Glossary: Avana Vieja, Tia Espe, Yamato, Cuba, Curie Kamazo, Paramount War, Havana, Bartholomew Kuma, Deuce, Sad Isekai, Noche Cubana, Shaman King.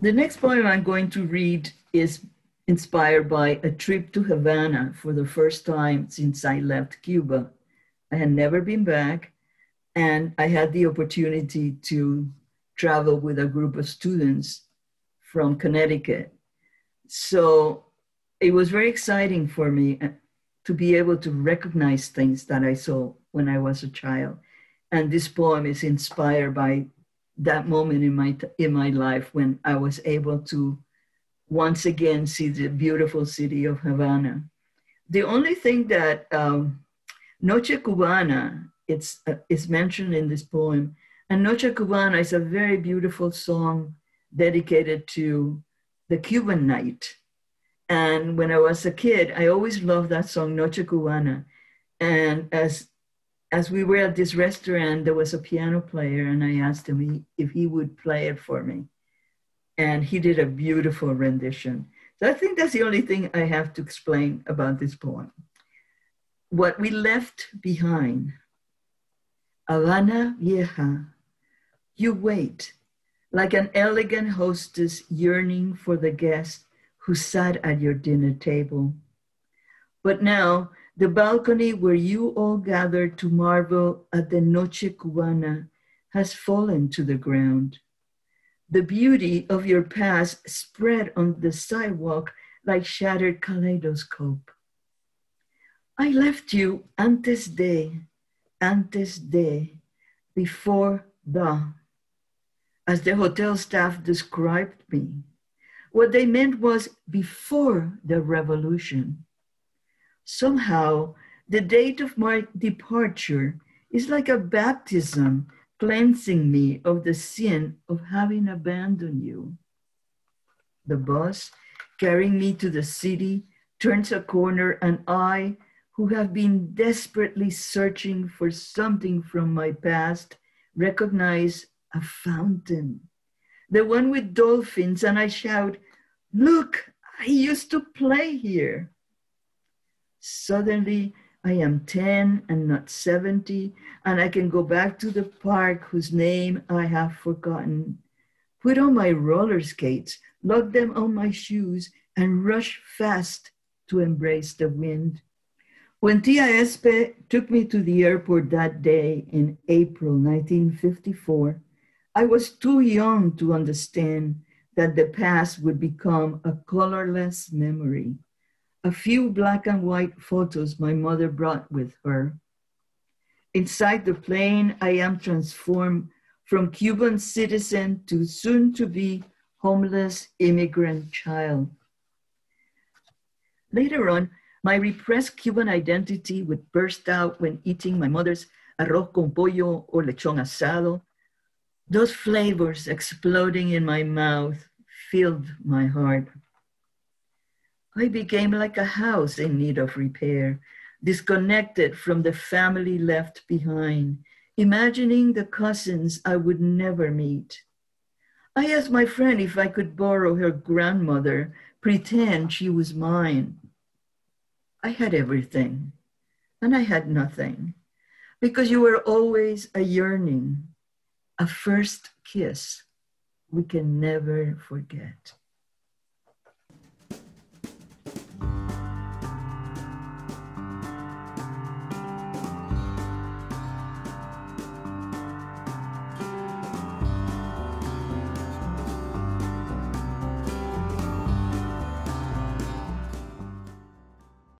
The next poem I'm going to read is inspired by a trip to Havana for the first time since I left Cuba. I had never been back, and I had the opportunity to travel with a group of students from Connecticut. So it was very exciting for me to be able to recognize things that I saw when I was a child. And this poem is inspired by that moment in my life when I was able to once again see the beautiful city of Havana. The only thing that Noche Cubana, it's mentioned in this poem, and Noche Cubana is a very beautiful song dedicated to the Cuban night. And when I was a kid, I always loved that song, Noche Cubana. And as we were at this restaurant, there was a piano player, and I asked him if he would play it for me. And he did a beautiful rendition. So I think that's the only thing I have to explain about this poem. What we left behind. Avana Vieja, you wait, like an elegant hostess yearning for the guest who sat at your dinner table. But now, the balcony where you all gathered to marvel at the Noche Cubana has fallen to the ground. The beauty of your past spread on the sidewalk like shattered kaleidoscope. I left you antes de, before the, as the hotel staff described me. What they meant was before the revolution. Somehow, the date of my departure is like a baptism cleansing me of the sin of having abandoned you. The bus carrying me to the city turns a corner, and I, who have been desperately searching for something from my past, recognize a fountain, the one with dolphins, and I shout, "Look, I used to play here." Suddenly, I am 10 and not 70, and I can go back to the park whose name I have forgotten, put on my roller skates, lock them on my shoes, and rush fast to embrace the wind. When Tia Espe took me to the airport that day in April 1954, I was too young to understand that the past would become a colorless memory. A few black and white photos my mother brought with her. Inside the plane, I am transformed from Cuban citizen to soon-to-be homeless immigrant child. Later on, my repressed Cuban identity would burst out when eating my mother's arroz con pollo or lechon asado. Those flavors exploding in my mouth filled my heart. I became like a house in need of repair, disconnected from the family left behind, imagining the cousins I would never meet. I asked my friend if I could borrow her grandmother, pretend she was mine. I had everything, and I had nothing, because you were always a yearning, a first kiss we can never forget.